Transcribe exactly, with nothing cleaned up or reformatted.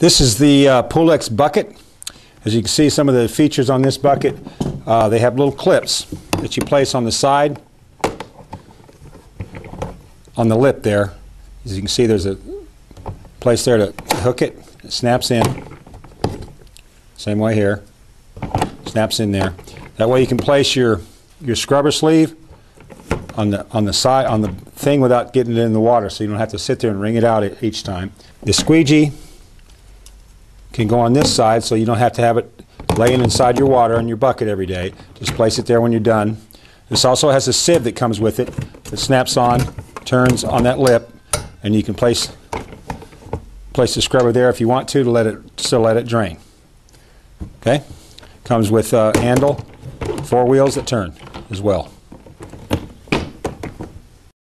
This is the uh, Pulex bucket. As you can see, some of the features on this bucket, uh, they have little clips that you place on the side, on the lip there. As you can see, there's a place there to hook it. It snaps in. Same way here. Snaps in there. That way you can place your your scrubber sleeve on the on the side on the thing without getting it in the water, so you don't have to sit there and wring it out each time. The squeegee can go on this side, so you don't have to have it laying inside your water in your bucket every day. Just place it there when you're done. This also has a sieve that comes with it that snaps on, turns on that lip, and you can place place the scrubber there if you want to to let it still let it drain. Okay, comes with a handle, four wheels that turn as well.